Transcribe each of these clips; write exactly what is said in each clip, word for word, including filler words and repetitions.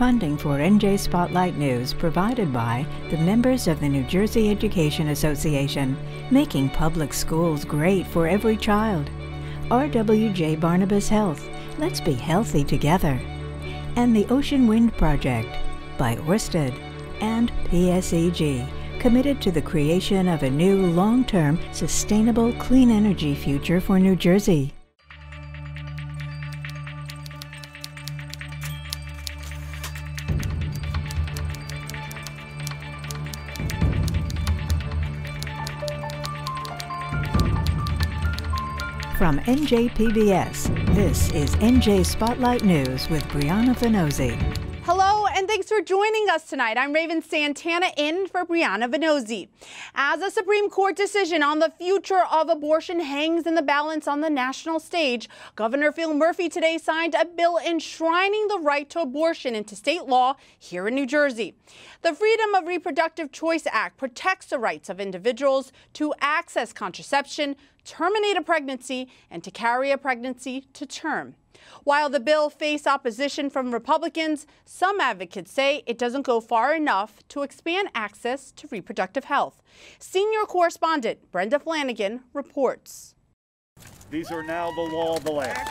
Funding for N J Spotlight News provided by the members of the New Jersey Education Association, making public schools great for every child. R W J Barnabas Health, let's be healthy together. And the Ocean Wind Project by Orsted and P S E G, committed to the creation of a new long-term sustainable clean energy future for New Jersey. From N J P B S, this is N J Spotlight News with Briana Vannozzi. Hello, and thanks for joining us tonight. I'm Raven Santana in for Briana Vannozzi. As a Supreme Court decision on the future of abortion hangs in the balance on the national stage, Governor Phil Murphy today signed a bill enshrining the right to abortion into state law here in New Jersey. The Freedom of Reproductive Choice Act protects the rights of individuals to access contraception, terminate a pregnancy, and to carry a pregnancy to term. While the bill faced opposition from Republicans, some advocates say it doesn't go far enough to expand access to reproductive health. Senior correspondent Brenda Flanagan reports. These are now the law of the land.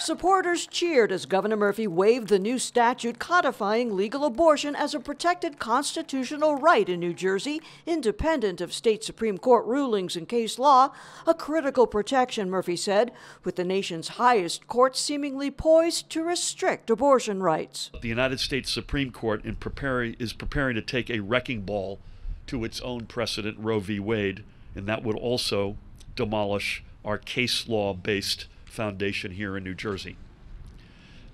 Supporters cheered as Governor Murphy waived the new statute codifying legal abortion as a protected constitutional right in New Jersey, independent of state Supreme Court rulings and case law, a critical protection, Murphy said, with the nation's highest court seemingly poised to restrict abortion rights. The United States Supreme Court in preparing, is preparing to take a wrecking ball to its own precedent, Roe v. Wade, and that would also demolish our case law-based foundation here in New Jersey.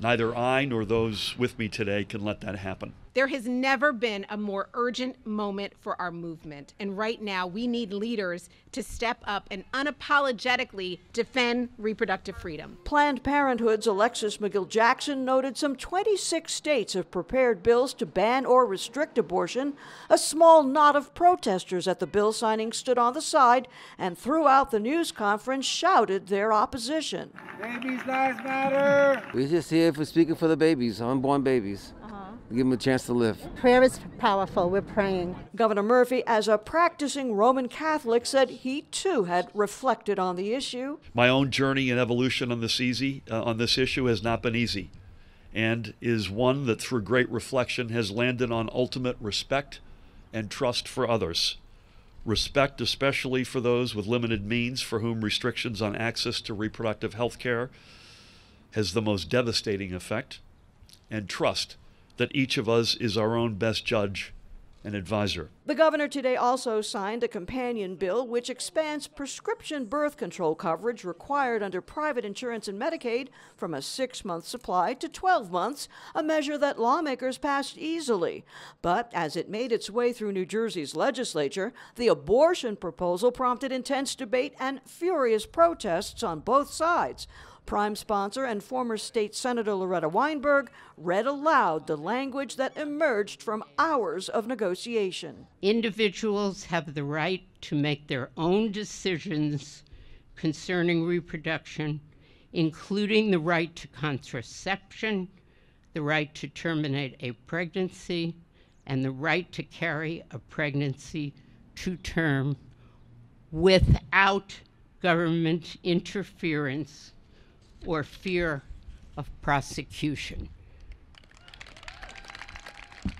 Neither I nor those with me today can let that happen. There has never been a more urgent moment for our movement, and right now we need leaders to step up and unapologetically defend reproductive freedom. Planned Parenthood's Alexis McGill Jackson noted some twenty-six states have prepared bills to ban or restrict abortion. A small knot of protesters at the bill signing stood on the side and throughout the news conference shouted their opposition. Babies' lives matter. We're just here for speaking for the babies, unborn babies. Give them a chance to live. Prayer is powerful. We're praying. Governor Murphy, as a practicing Roman Catholic, said he too had reflected on the issue. My own journey and evolution on this easy uh, on this issue has not been easy, and is one that through great reflection has landed on ultimate respect and trust for others. Respect especially for those with limited means, for whom restrictions on access to reproductive health care has the most devastating effect, and trust that each of us is our own best judge and advisor. The governor today also signed a companion bill which expands prescription birth control coverage required under private insurance and Medicaid from a six-month supply to twelve months, a measure that lawmakers passed easily. But as it made its way through New Jersey's legislature, the abortion proposal prompted intense debate and furious protests on both sides. Prime sponsor and former state senator Loretta Weinberg read aloud the language that emerged from hours of negotiation. Individuals have the right to make their own decisions concerning reproduction, including the right to contraception, the right to terminate a pregnancy, and the right to carry a pregnancy to term without government interference or fear of prosecution.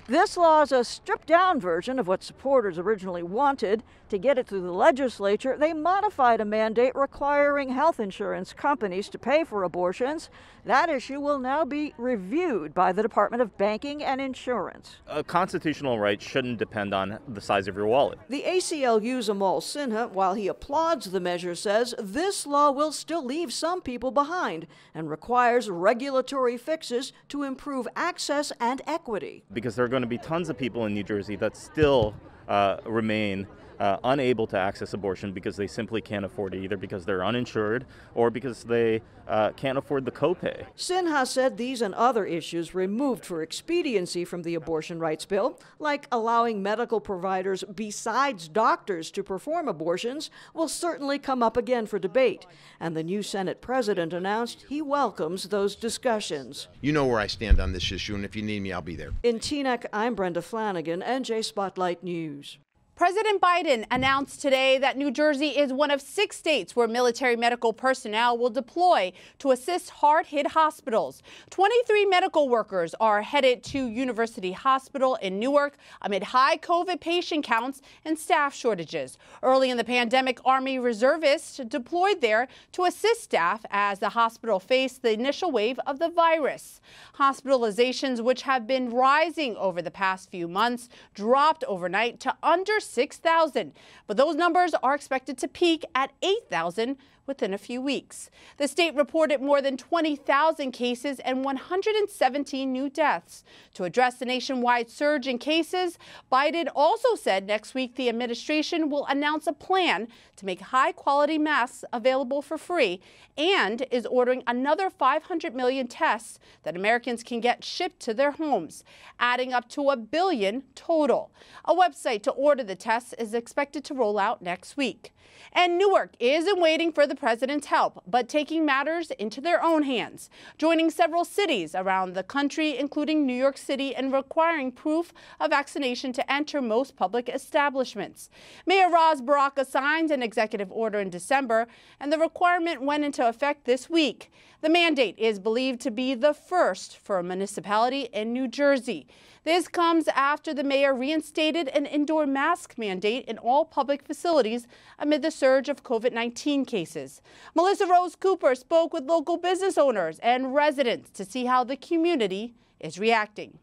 This law is a stripped-down version of what supporters originally wanted. To get it through the legislature, they modified a mandate requiring health insurance companies to pay for abortions. That issue will now be reviewed by the Department of Banking and Insurance. A constitutional right shouldn't depend on the size of your wallet. The A C L U's Amal Sinha, while he applauds the measure, says this law will still leave some people behind and requires regulatory fixes to improve access and equity. Because there are going to be tons of people in New Jersey that still uh, remain uh, unable to access abortion because they simply can't afford it, either because they're uninsured or because they uh, can't afford the copay. Sinha said these and other issues removed for expediency from the abortion rights bill, like allowing medical providers besides doctors to perform abortions, will certainly come up again for debate. And the new Senate president announced he welcomes those discussions. You know where I stand on this issue, and if you need me, I'll be there. In Teaneck, I'm Brenda Flanagan, N J Spotlight News. President Biden announced today that New Jersey is one of six states where military medical personnel will deploy to assist hard-hit hospitals. twenty-three medical workers are headed to University Hospital in Newark amid high COVID patient counts and staff shortages. Early in the pandemic, Army reservists deployed there to assist staff as the hospital faced the initial wave of the virus. Hospitalizations, which have been rising over the past few months, dropped overnight to under six thousand, but those numbers are expected to peak at eight thousand within a few weeks. The state reported more than twenty thousand cases and one hundred seventeen new deaths. To address the nationwide surge in cases, Biden also said next week the administration will announce a plan to make high-quality masks available for free and is ordering another five hundred million tests that Americans can get shipped to their homes, adding up to a billion total. A website to order the tests is expected to roll out next week. And Newark isn't waiting for the president's help, but taking matters into their own hands, joining several cities around the country, including New York City, and requiring proof of vaccination to enter most public establishments. Mayor Ras Baraka signed an executive order in December, and the requirement went into effect this week. The mandate is believed to be the first for a municipality in New Jersey. This comes after the mayor reinstated an indoor mask mandate in all public facilities amid the surge of COVID nineteen cases. Melissa Rose Cooper spoke with local business owners and residents to see how the community is reacting.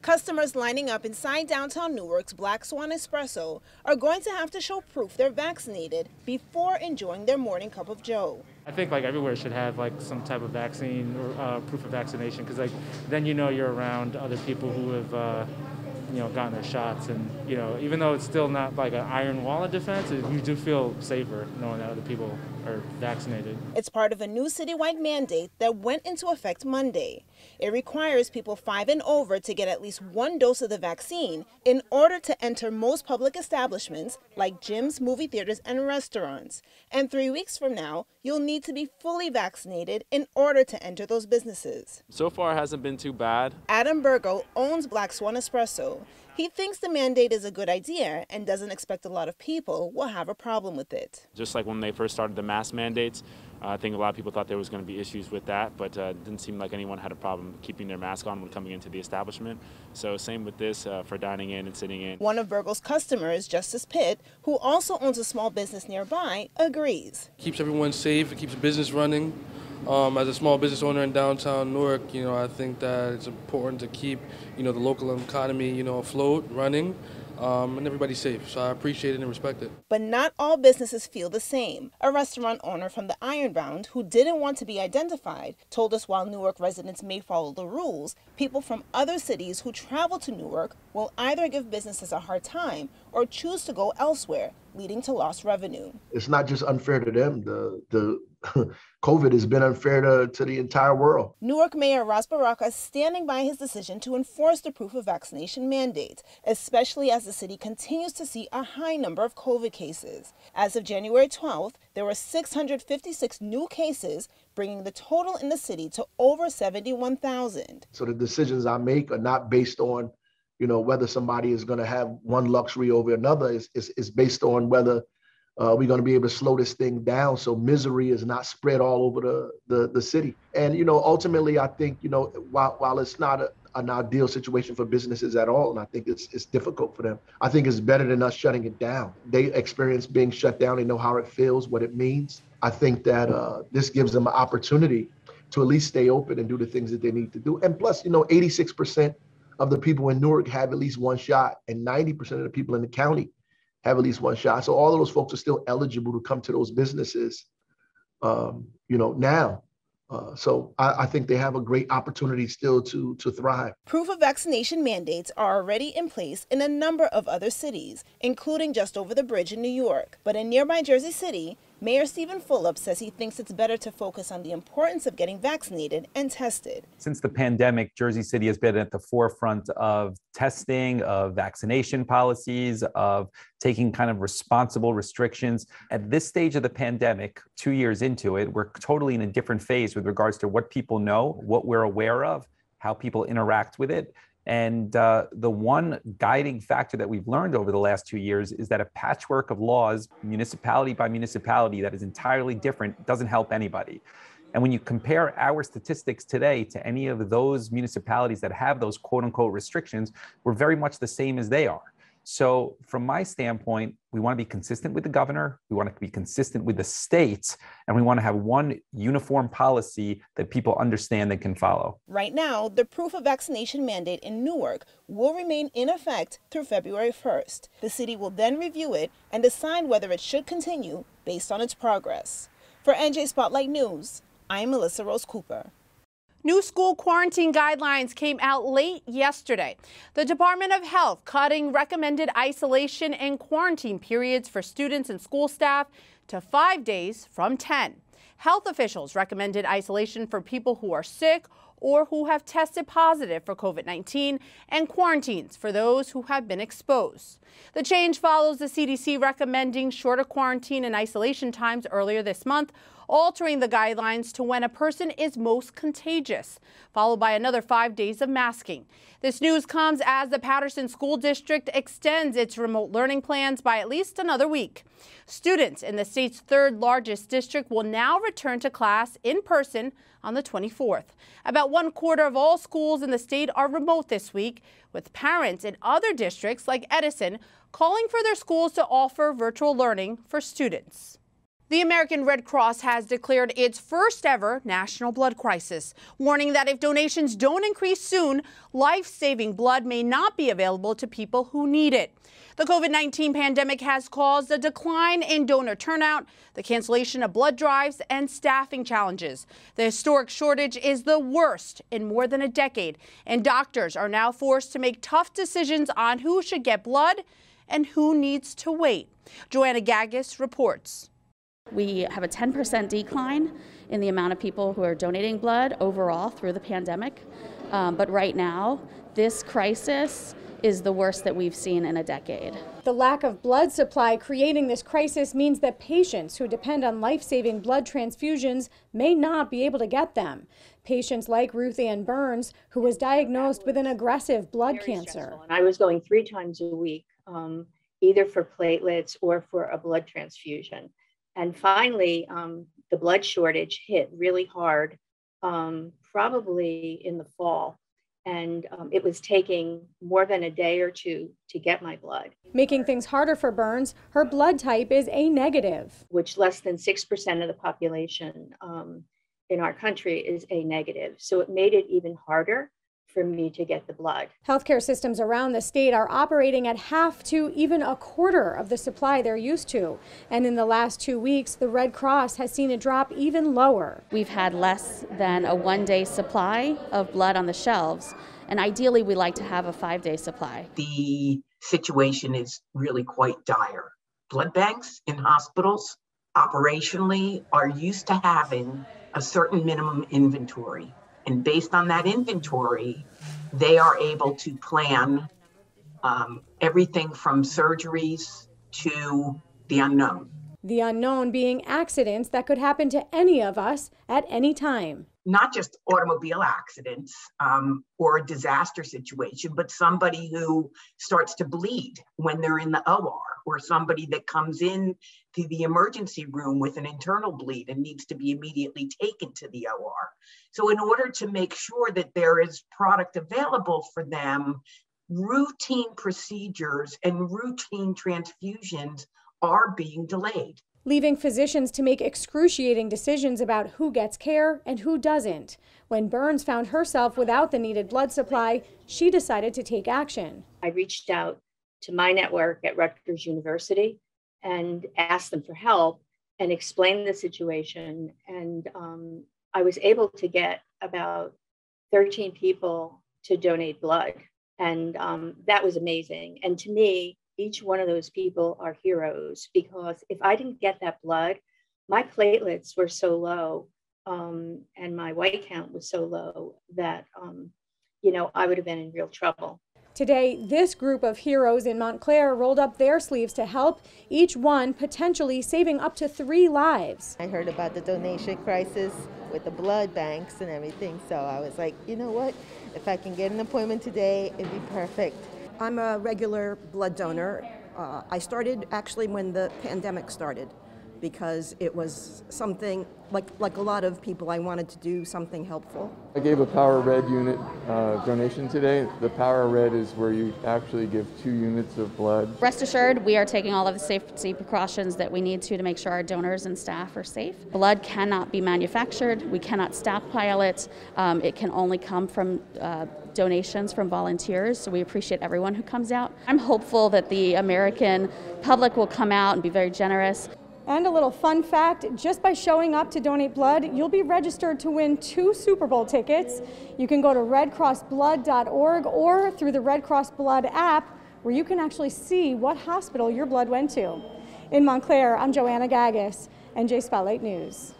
Customers lining up inside downtown Newark's Black Swan Espresso are going to have to show proof they're vaccinated before enjoying their morning cup of joe. I think like everywhere should have like some type of vaccine or uh, proof of vaccination, because like then you know you're around other people who have uh, you know gotten their shots, and you know even though it's still not like an iron wall of defense, you do feel safer knowing that other people are vaccinated. It's part of a new citywide mandate that went into effect Monday. It requires people five and over to get at least one dose of the vaccine in order to enter most public establishments like gyms, movie theaters, and restaurants. And three weeks from now, you'll need to be fully vaccinated in order to enter those businesses. So far, it hasn't been too bad. Adam Burgo owns Black Swan Espresso. He thinks the mandate is a good idea and doesn't expect a lot of people will have a problem with it. Just like when they first started the mask mandates, uh, I think a lot of people thought there was going to be issues with that, but uh, it didn't seem like anyone had a problem keeping their mask on when coming into the establishment. So same with this uh, for dining in and sitting in. One of Burgo's customers, Justice Pitt, who also owns a small business nearby, agrees. It keeps everyone safe. It keeps business running. Um, as a small business owner in downtown Newark, you know, I think that it's important to keep, you know, the local economy, you know, afloat, running, um, and everybody's safe. So I appreciate it and respect it. But not all businesses feel the same. A restaurant owner from the Ironbound who didn't want to be identified told us while Newark residents may follow the rules, people from other cities who travel to Newark will either give businesses a hard time or choose to go elsewhere, leading to lost revenue. It's not just unfair to them. The, the COVID has been unfair to, to the entire world. Newark Mayor Ras Baraka is standing by his decision to enforce the proof of vaccination mandate, especially as the city continues to see a high number of COVID cases. As of January twelfth, there were six hundred fifty-six new cases, bringing the total in the city to over seventy-one thousand. So the decisions I make are not based on you know, whether somebody is going to have one luxury over another. Is, is, is based on whether uh, we're going to be able to slow this thing down so misery is not spread all over the, the, the city. And, you know, ultimately, I think, you know, while, while it's not a, an ideal situation for businesses at all, and I think it's, it's difficult for them, I think it's better than us shutting it down. They experience being shut down. They know how it feels, what it means. I think that uh, this gives them an opportunity to at least stay open and do the things that they need to do. And plus, you know, eighty-six percent of the people in Newark have at least one shot, and ninety percent of the people in the county have at least one shot. So all of those folks are still eligible to come to those businesses, um, you know, now. Uh, so I, I think they have a great opportunity still to, to thrive. Proof of vaccination mandates are already in place in a number of other cities, including just over the bridge in New York. But in nearby Jersey City, Mayor Stephen Fulop says he thinks it's better to focus on the importance of getting vaccinated and tested. Since the pandemic, Jersey City has been at the forefront of testing, of vaccination policies, of taking kind of responsible restrictions. At this stage of the pandemic, two years into it, we're totally in a different phase with regards to what people know, what we're aware of, how people interact with it. And uh, the one guiding factor that we've learned over the last two years is that a patchwork of laws, municipality by municipality, that is entirely different, doesn't help anybody. And when you compare our statistics today to any of those municipalities that have those quote unquote restrictions, we're very much the same as they are. So from my standpoint, we want to be consistent with the governor, we want to be consistent with the states, and we want to have one uniform policy that people understand and can follow. Right now, the proof of vaccination mandate in Newark will remain in effect through February first. The city will then review it and decide whether it should continue based on its progress. For N J Spotlight News, I'm Melissa Rose Cooper. New school quarantine guidelines came out late yesterday. The Department of Health cutting recommended isolation and quarantine periods for students and school staff to five days from ten. Health officials recommended isolation for people who are sick or who have tested positive for COVID nineteen, and quarantines for those who have been exposed. The change follows the C D C recommending shorter quarantine and isolation times earlier this month, altering the guidelines to when a person is most contagious, followed by another five days of masking. This news comes as the Patterson School District extends its remote learning plans by at least another week. Students in the state's third largest district will now return to class in person on the twenty-fourth. About one quarter of all schools in the state are remote this week, with parents in other districts like Edison calling for their schools to offer virtual learning for students. The American Red Cross has declared its first ever national blood crisis, warning that if donations don't increase soon, life-saving blood may not be available to people who need it. The COVID nineteen pandemic has caused a decline in donor turnout, the cancellation of blood drives, and staffing challenges. The historic shortage is the worst in more than a decade, and doctors are now forced to make tough decisions on who should get blood and who needs to wait. Joanna Gagis reports. We have a ten percent decline in the amount of people who are donating blood overall through the pandemic. Um, but right now, this crisis is the worst that we've seen in a decade. The lack of blood supply creating this crisis means that patients who depend on life-saving blood transfusions may not be able to get them. Patients like Ruth Ann Burns, who was diagnosed with an aggressive blood cancer. And I was going three times a week, um, either for platelets or for a blood transfusion. And finally, um, the blood shortage hit really hard, um, probably in the fall. And um, it was taking more than a day or two to get my blood. Making things harder for Burns, her blood type is A negative. Which less than six percent of the population um, in our country is A negative. So it made it even harder for me to get the blood. Healthcare systems around the state are operating at half to even a quarter of the supply they're used to. And in the last two weeks, the Red Cross has seen a drop even lower. We've had less than a one-day supply of blood on the shelves, and ideally we like to have a five-day supply. The situation is really quite dire. Blood banks in hospitals operationally are used to having a certain minimum inventory. And based on that inventory, they are able to plan um, everything from surgeries to the unknown. The unknown being accidents that could happen to any of us at any time. Not just automobile accidents um, or a disaster situation, but somebody who starts to bleed when they're in the O R, or somebody that comes in to the emergency room with an internal bleed and needs to be immediately taken to the O R. So in order to make sure that there is product available for them, routine procedures and routine transfusions are being delayed. Leaving physicians to make excruciating decisions about who gets care and who doesn't. When Burns found herself without the needed blood supply, she decided to take action. I reached out to my network at Rutgers University and asked them for help and explained the situation. And um, I was able to get about thirteen people to donate blood. And um, that was amazing. And to me, each one of those people are heroes, because if I didn't get that blood, my platelets were so low um, and my white count was so low that, um, you know, I would have been in real trouble. Today, this group of heroes in Montclair rolled up their sleeves to help, each one potentially saving up to three lives. I heard about the donation crisis with the blood banks and everything, so I was like, you know what? If I can get an appointment today, it'd be perfect. I'm a regular blood donor. Uh, I started actually when the pandemic started, because it was something, like, like a lot of people, I wanted to do something helpful. I gave a Power Red unit uh, donation today. The Power Red is where you actually give two units of blood. Rest assured, we are taking all of the safety precautions that we need to to make sure our donors and staff are safe. Blood cannot be manufactured. We cannot stockpile it. Um, it can only come from uh, donations from volunteers, so we appreciate everyone who comes out. I'm hopeful that the American public will come out and be very generous. And a little fun fact, just by showing up to donate blood, you'll be registered to win two Super Bowl tickets. You can go to red cross blood dot org or through the Red Cross Blood app, where you can actually see what hospital your blood went to. In Montclair, I'm Joanna Gagis, N J Spotlight News.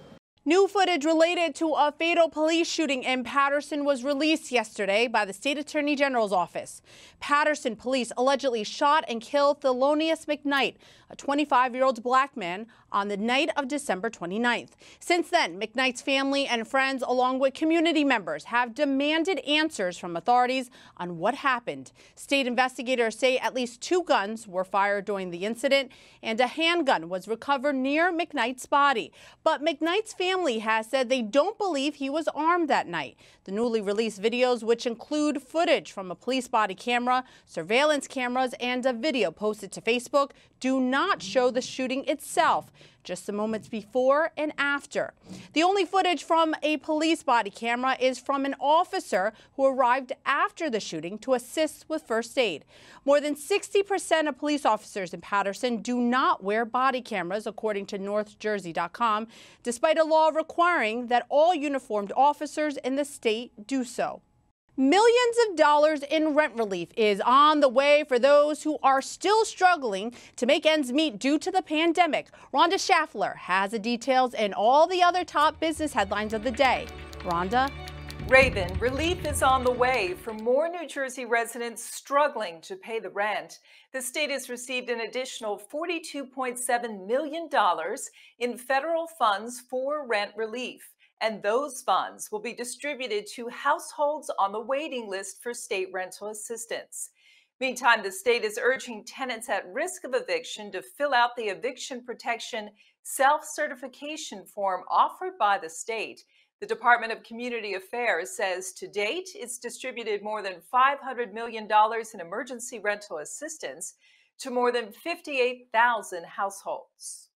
New footage related to a fatal police shooting in Patterson was released yesterday by the state attorney general's office. Patterson police allegedly shot and killed Thelonious McKnight, a twenty-five-year-old black man, on the night of December twenty-ninth. Since then, McKnight's family and friends, along with community members, have demanded answers from authorities on what happened. State investigators say at least two guns were fired during the incident, and a handgun was recovered near McKnight's body. But McKnight's family Family has said they don't believe he was armed that night. The newly released videos, which include footage from a police body camera, surveillance cameras, and a video posted to Facebook, do not show the shooting itself, just the moments before and after. The only footage from a police body camera is from an officer who arrived after the shooting to assist with first aid. More than sixty percent of police officers in Patterson do not wear body cameras, according to North Jersey dot com, despite a law requiring that all uniformed officers in the state do so. Millions of dollars in rent relief is on the way for those who are still struggling to make ends meet due to the pandemic. Rhonda Schaffler has the details and all the other top business headlines of the day. Rhonda? Raven, relief is on the way for more New Jersey residents struggling to pay the rent. The state has received an additional forty-two point seven million dollars in federal funds for rent relief, and those funds will be distributed to households on the waiting list for state rental assistance. Meantime, the state is urging tenants at risk of eviction to fill out the eviction protection self-certification form offered by the state. The Department of Community Affairs says to date, it's distributed more than five hundred million dollars in emergency rental assistance to more than fifty-eight thousand households.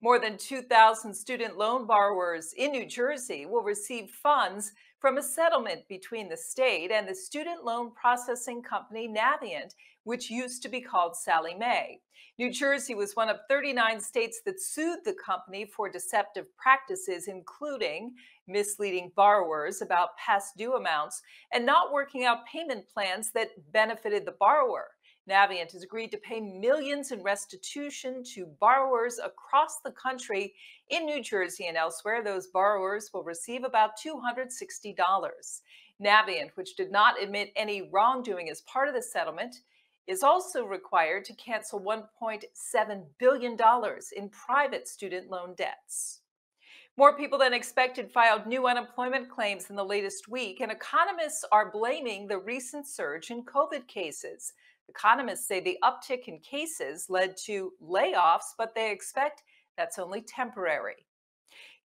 More than two thousand student loan borrowers in New Jersey will receive funds from a settlement between the state and the student loan processing company Navient, which used to be called Sallie Mae. New Jersey was one of thirty-nine states that sued the company for deceptive practices, including misleading borrowers about past due amounts and not working out payment plans that benefited the borrower. Navient has agreed to pay millions in restitution to borrowers across the country. In New Jersey and elsewhere, those borrowers will receive about two hundred sixty dollars. Navient, which did not admit any wrongdoing as part of the settlement, is also required to cancel one point seven billion dollars in private student loan debts. More people than expected filed new unemployment claims in the latest week, and economists are blaming the recent surge in COVID cases. Economists say the uptick in cases led to layoffs, but they expect that's only temporary.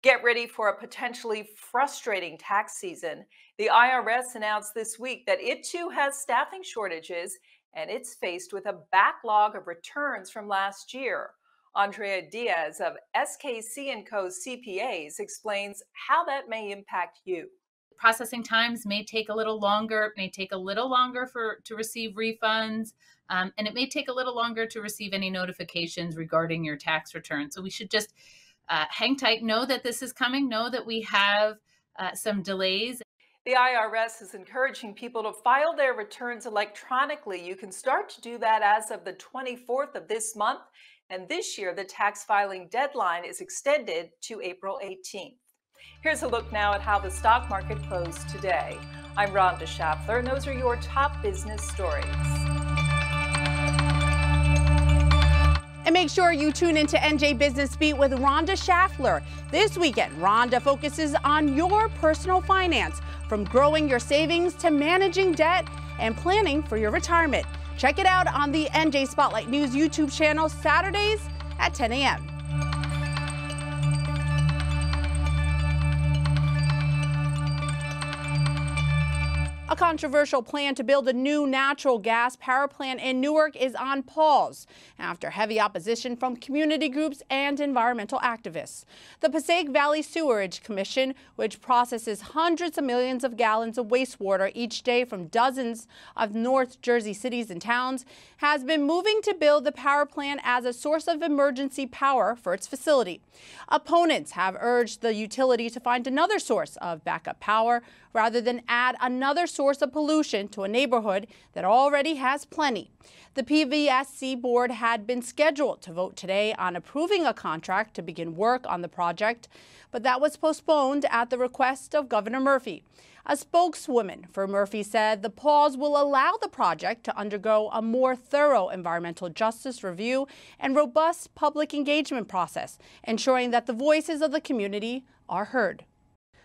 Get ready for a potentially frustrating tax season. The I R S announced this week that it too has staffing shortages, and it's faced with a backlog of returns from last year. Andrea Diaz of S K C and Co C P As explains how that may impact you. Processing times may take a little longer, may take a little longer for to receive refunds, um, and it may take a little longer to receive any notifications regarding your tax return. So we should just uh, hang tight, know that this is coming, know that we have uh, some delays. The I R S is encouraging people to file their returns electronically. You can start to do that as of the twenty-fourth of this month. And this year, the tax filing deadline is extended to April eighteenth. Here's a look now at how the stock market closed today. I'm Rhonda Schaffler, and those are your top business stories. And make sure you tune into N J Business Beat with Rhonda Schaffler. This weekend, Rhonda focuses on your personal finance, from growing your savings to managing debt and planning for your retirement. Check it out on the N J Spotlight News YouTube channel Saturdays at ten a m A controversial plan to build a new natural gas power plant in Newark is on pause after heavy opposition from community groups and environmental activists. The Passaic Valley Sewerage Commission, which processes hundreds of millions of gallons of wastewater each day from dozens of North Jersey cities and towns, has been moving to build the power plant as a source of emergency power for its facility. Opponents have urged the utility to find another source of backup power rather than add another source source of pollution to a neighborhood that already has plenty. The P V S C board had been scheduled to vote today on approving a contract to begin work on the project, but that was postponed at the request of Governor Murphy. A spokeswoman for Murphy said the pause will allow the project to undergo a more thorough environmental justice review and robust public engagement process, ensuring that the voices of the community are heard.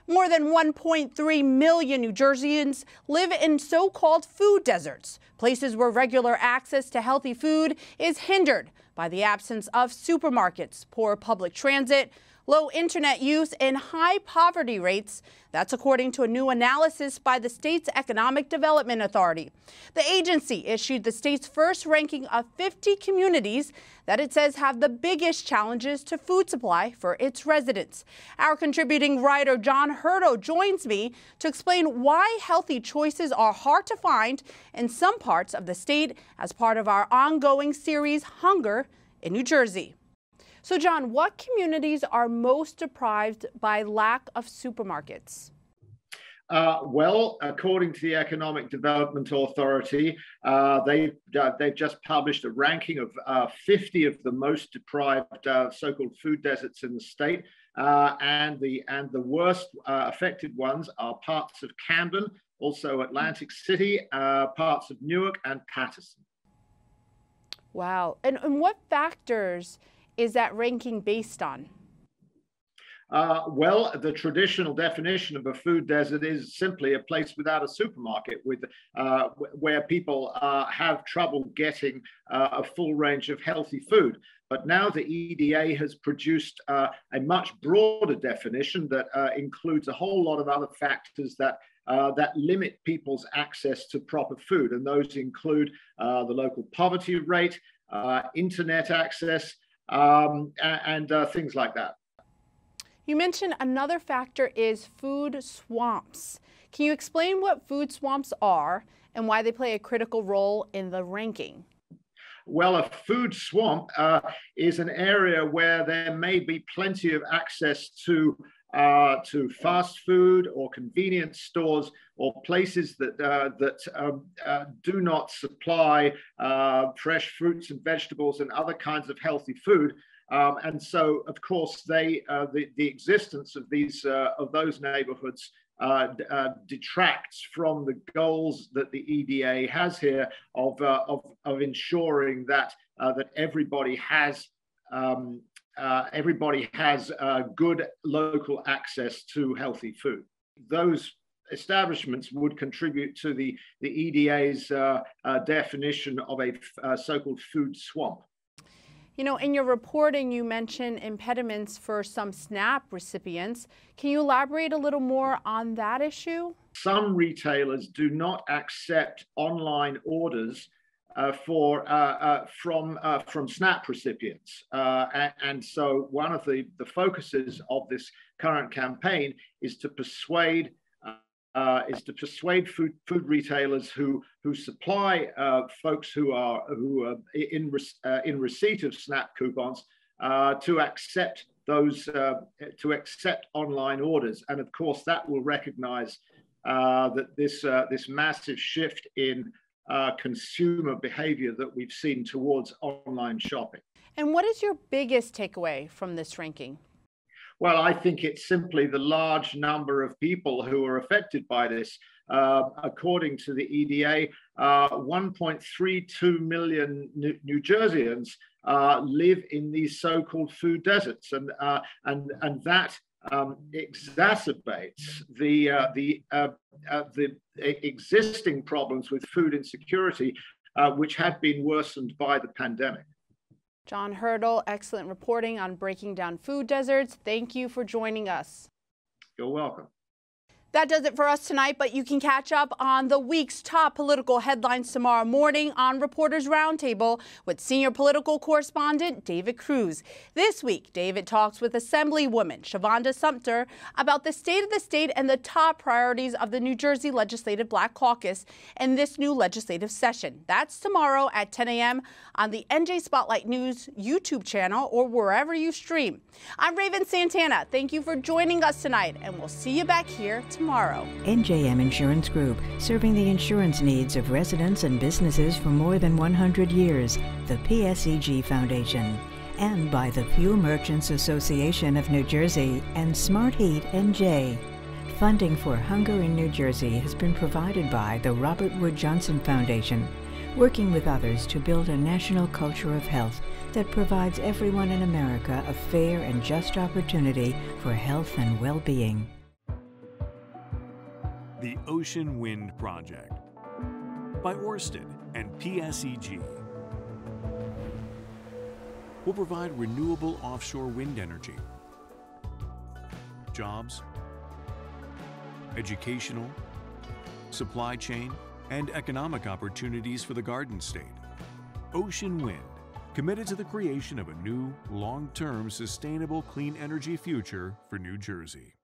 More than one point three million New Jerseyans live in so-called food deserts, places where regular access to healthy food is hindered by the absence of supermarkets, poor public transit, low internet use, and high poverty rates. That's according to a new analysis by the state's Economic Development Authority. The agency issued the state's first ranking of fifty communities that it says have the biggest challenges to food supply for its residents. Our contributing writer John Hurdle joins me to explain why healthy choices are hard to find in some parts of the state as part of our ongoing series, Hunger in New Jersey. So, John, what communities are most deprived by lack of supermarkets? Uh, well, according to the Economic Development Authority, uh, they, uh, they've just published a ranking of uh, fifty of the most deprived uh, so-called food deserts in the state. Uh, and, the, and the worst uh, affected ones are parts of Camden, also Atlantic City, uh, parts of Newark and Patterson. Wow. And, and what factors is that ranking based on? Uh, well, the traditional definition of a food desert is simply a place without a supermarket, with uh, where people uh, have trouble getting uh, a full range of healthy food. But now the E D A has produced uh, a much broader definition that uh, includes a whole lot of other factors that Uh, that limit people's access to proper food. And those include uh, the local poverty rate, uh, internet access, um, and, and uh, things like that. You mentioned another factor is food swamps. Can you explain what food swamps are and why they play a critical role in the ranking? Well, a food swamp uh, is an area where there may be plenty of access to Uh, to fast food or convenience stores or places that, uh, that um, uh, do not supply uh, fresh fruits and vegetables and other kinds of healthy food. Um, and so, of course, they, uh, the, the existence of, these, uh, of those neighborhoods uh, uh, detracts from the goals that the E D A has here of, uh, of, of ensuring that, uh, that everybody has um, Uh, everybody has uh, good local access to healthy food. Those establishments would contribute to the, the E D A's uh, uh, definition of a uh, so-called food swamp. You know, in your reporting, you mentioned impediments for some SNAP recipients. Can you elaborate a little more on that issue? Some retailers do not accept online orders Uh, for uh, uh, from uh, from SNAP recipients, uh, and, and so one of the the focuses of this current campaign is to persuade uh, is to persuade food food retailers who who supply uh, folks who are who are in uh, in receipt of SNAP coupons uh, to accept those uh, to accept online orders. And of course, that will recognize uh, that this, uh, this massive shift in uh, consumer behavior that we've seen towards online shopping. And what is your biggest takeaway from this ranking? Well, I think it's simply the large number of people who are affected by this. Uh, according to the E D A, uh, one point three two million New, New Jerseyans uh, live in these so-called food deserts, and uh, and and that um, exacerbates the uh, the uh, uh, the existing problems with food insecurity, uh, which had been worsened by the pandemic. John Hurdle, excellent reporting on breaking down food deserts. Thank you for joining us. You're welcome. That does it for us tonight, but you can catch up on the week's top political headlines tomorrow morning on Reporters Roundtable with senior political correspondent David Cruz. This week, David talks with Assemblywoman Shavonda Sumpter about the state of the state and the top priorities of the New Jersey Legislative Black Caucus in this new legislative session. That's tomorrow at ten a m on the N J Spotlight News YouTube channel or wherever you stream. I'm Raven Santana. Thank you for joining us tonight, and we'll see you back here tomorrow. Tomorrow. N J M Insurance Group, serving the insurance needs of residents and businesses for more than one hundred years, the P S E G Foundation, and by the Fuel Merchants Association of New Jersey and Smart Heat N J. Funding for Hunger in New Jersey has been provided by the Robert Wood Johnson Foundation, working with others to build a national culture of health that provides everyone in America a fair and just opportunity for health and well-being. The Ocean Wind Project by Orsted and P S E G will provide renewable offshore wind energy, jobs, educational, supply chain, and economic opportunities for the Garden State. Ocean Wind, committed to the creation of a new, long-term, sustainable, clean energy future for New Jersey.